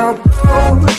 help.